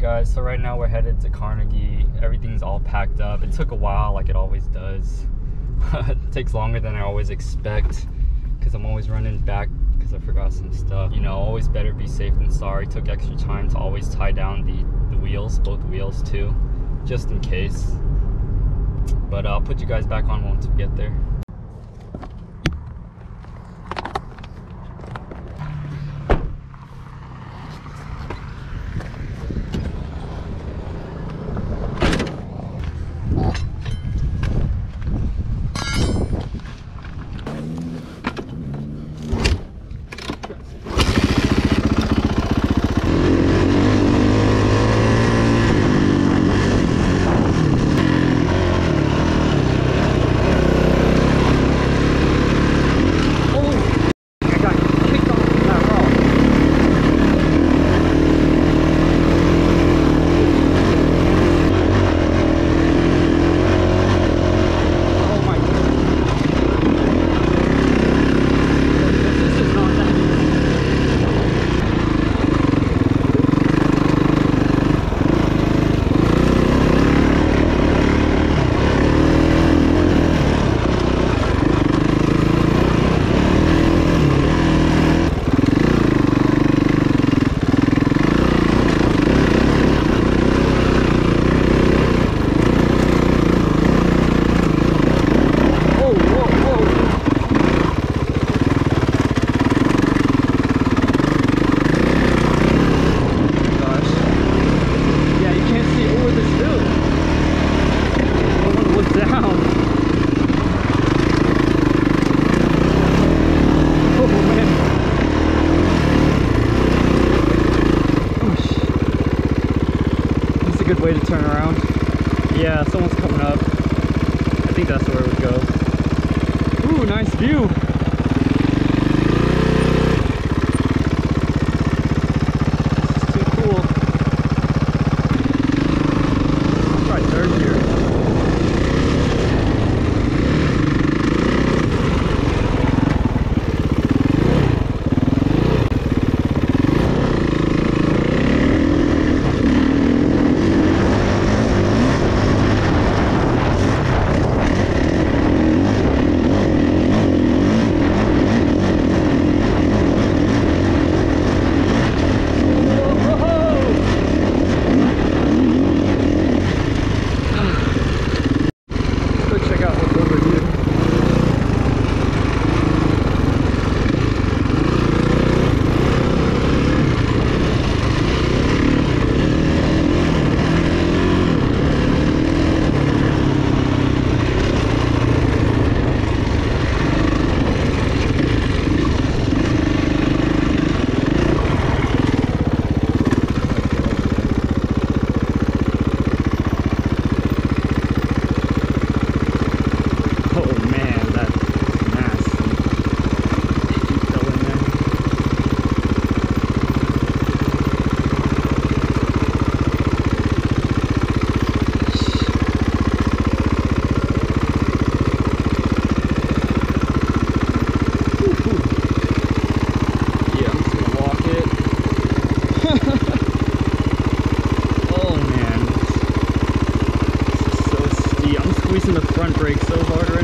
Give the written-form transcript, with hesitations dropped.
guys, so right now we're headed to Carnegie. Everything's all packed up. It took a while, like it always does. It takes longer than I always expect because I'm always running back because I forgot some stuff. You know, always better be safe than sorry. Took extra time to always tie down the wheels, both wheels too, just in case. But I'll put you guys back on once we get there. Good way to turn around. Yeah, someone's coming up. I think that's where it would go. Ooh, nice view. This is too cool. I'll try third front brake so hard right